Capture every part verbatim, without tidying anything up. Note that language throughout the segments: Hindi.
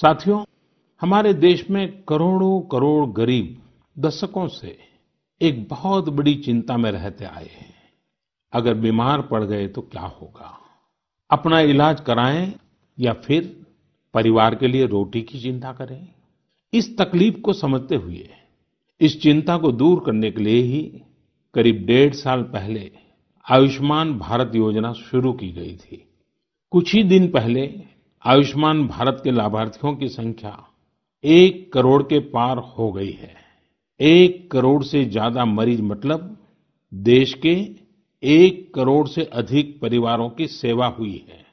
साथियों, हमारे देश में करोड़ों करोड़ गरीब दशकों से एक बहुत बड़ी चिंता में रहते आए हैं। अगर बीमार पड़ गए तो क्या होगा, अपना इलाज कराएं या फिर परिवार के लिए रोटी की चिंता करें। इस तकलीफ को समझते हुए, इस चिंता को दूर करने के लिए ही करीब डेढ़ साल पहले आयुष्मान भारत योजना शुरू की गई थी। कुछ ही दिन पहले आयुष्मान भारत के लाभार्थियों की संख्या एक करोड़ के पार हो गई है। एक करोड़ से ज्यादा मरीज, मतलब देश के एक करोड़ से अधिक परिवारों की सेवा हुई है।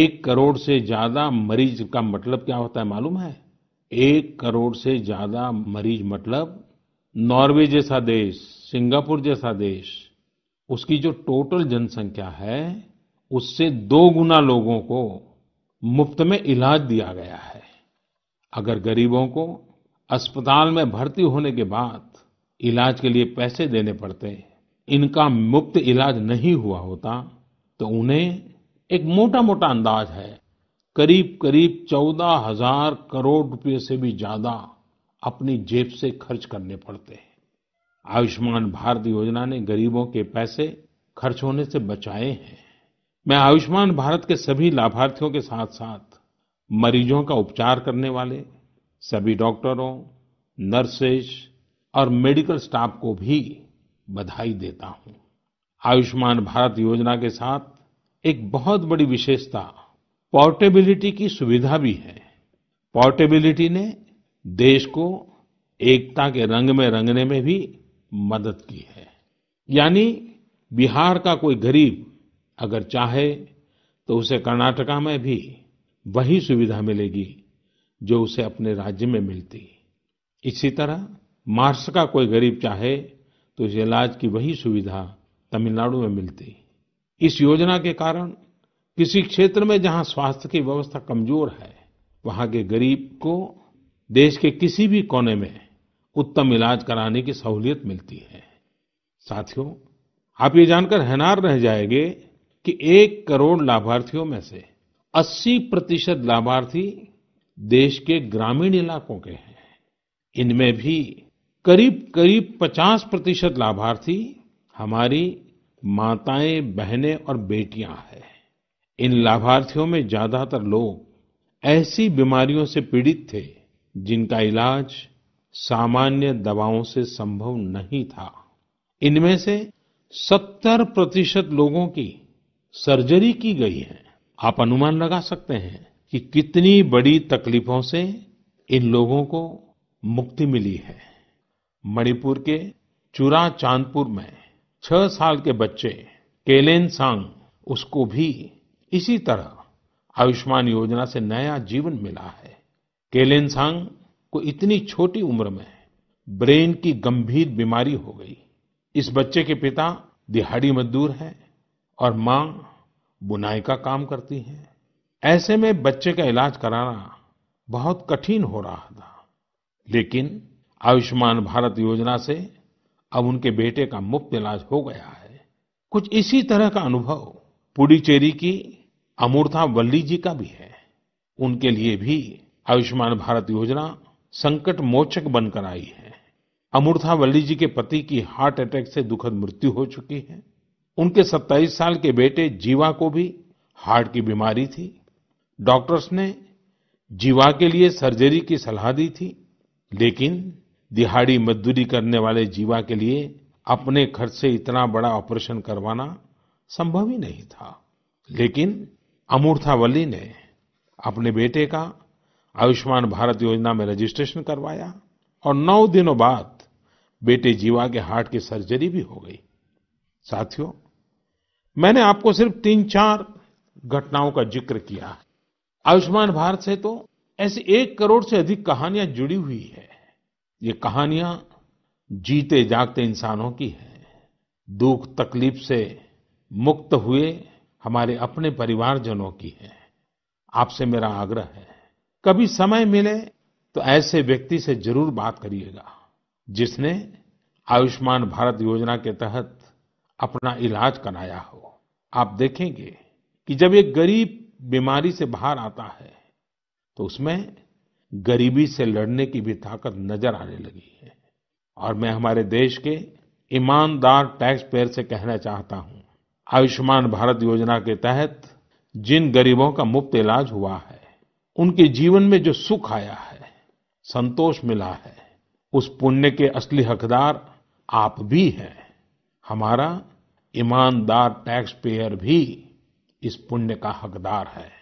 एक करोड़ से ज्यादा मरीज का मतलब क्या होता है मालूम है? एक करोड़ से ज्यादा मरीज मतलब नॉर्वे जैसा देश, सिंगापुर जैसा देश, उसकी जो टोटल जनसंख्या है उससे दो गुना लोगों को मुफ्त में इलाज दिया गया है। अगर गरीबों को अस्पताल में भर्ती होने के बाद इलाज के लिए पैसे देने पड़ते, इनका मुफ्त इलाज नहीं हुआ होता, तो उन्हें एक मोटा मोटा अंदाज है करीब करीब चौदह हजार करोड़ रुपए से भी ज्यादा अपनी जेब से खर्च करने पड़ते हैं। आयुष्मान भारत योजना ने गरीबों के पैसे खर्च होने से बचाए हैं। मैं आयुष्मान भारत के सभी लाभार्थियों के साथ साथ मरीजों का उपचार करने वाले सभी डॉक्टरों, नर्सेज और मेडिकल स्टाफ को भी बधाई देता हूं। आयुष्मान भारत योजना के साथ एक बहुत बड़ी विशेषता पोर्टेबिलिटी की सुविधा भी है। पोर्टेबिलिटी ने देश को एकता के रंग में रंगने में भी मदद की है। यानी बिहार का कोई गरीब अगर चाहे तो उसे कर्नाटका में भी वही सुविधा मिलेगी जो उसे अपने राज्य में मिलती। इसी तरह महाराष्ट्र का कोई गरीब चाहे तो इस इलाज की वही सुविधा तमिलनाडु में मिलती। इस योजना के कारण किसी क्षेत्र में जहां स्वास्थ्य की व्यवस्था कमजोर है, वहां के गरीब को देश के किसी भी कोने में उत्तम इलाज कराने की सहूलियत मिलती है। साथियों, आप ये जानकर हैरान रह जाएंगे कि एक करोड़ लाभार्थियों में से अस्सी प्रतिशत लाभार्थी देश के ग्रामीण इलाकों के हैं। इनमें भी करीब करीब पचास प्रतिशत लाभार्थी हमारी माताएं, बहनें और बेटियां हैं। इन लाभार्थियों में ज्यादातर लोग ऐसी बीमारियों से पीड़ित थे जिनका इलाज सामान्य दवाओं से संभव नहीं था। इनमें से सत्तर प्रतिशत लोगों की सर्जरी की गई है। आप अनुमान लगा सकते हैं कि कितनी बड़ी तकलीफों से इन लोगों को मुक्ति मिली है। मणिपुर के चुरा चांदपुर में छह साल के बच्चे केलेन सांग, उसको भी इसी तरह आयुष्मान योजना से नया जीवन मिला है। केलेन सांग को इतनी छोटी उम्र में ब्रेन की गंभीर बीमारी हो गई। इस बच्चे के पिता दिहाड़ी मजदूर हैं और माँ बुनाई का काम करती हैं। ऐसे में बच्चे का इलाज कराना बहुत कठिन हो रहा था, लेकिन आयुष्मान भारत योजना से अब उनके बेटे का मुफ्त इलाज हो गया है। कुछ इसी तरह का अनुभव पुडुचेरी की अमूर्तवल्ली जी का भी है। उनके लिए भी आयुष्मान भारत योजना संकट मोचक बनकर आई है। अमूर्तवल्ली जी के पति की हार्ट अटैक से दुखद मृत्यु हो चुकी है। उनके सत्ताईस साल के बेटे जीवा को भी हार्ट की बीमारी थी। डॉक्टर्स ने जीवा के लिए सर्जरी की सलाह दी थी, लेकिन दिहाड़ी मजदूरी करने वाले जीवा के लिए अपने खर्च से इतना बड़ा ऑपरेशन करवाना संभव ही नहीं था। लेकिन अमूर्तवल्ली ने अपने बेटे का आयुष्मान भारत योजना में रजिस्ट्रेशन करवाया और नौ दिनों बाद बेटे जीवा के हार्ट की सर्जरी भी हो गई। साथियों, मैंने आपको सिर्फ तीन चार घटनाओं का जिक्र किया। आयुष्मान भारत से तो ऐसी एक करोड़ से अधिक कहानियां जुड़ी हुई है। ये कहानियां जीते जागते इंसानों की है। दुख तकलीफ से मुक्त हुए हमारे अपने परिवारजनों की है। आपसे मेरा आग्रह है, कभी समय मिले तो ऐसे व्यक्ति से जरूर बात करिएगा जिसने आयुष्मान भारत योजना के तहत अपना इलाज कराया हो। आप देखेंगे कि जब एक गरीब बीमारी से बाहर आता है तो उसमें गरीबी से लड़ने की भी ताकत नजर आने लगी है। और मैं हमारे देश के ईमानदार टैक्स पेयर से कहना चाहता हूं, आयुष्मान भारत योजना के तहत जिन गरीबों का मुफ्त इलाज हुआ है, उनके जीवन में जो सुख आया है, संतोष मिला है, उस पुण्य के असली हकदार आप भी हैं। हमारा ईमानदार टैक्स पेयर भी इस पुण्य का हकदार है।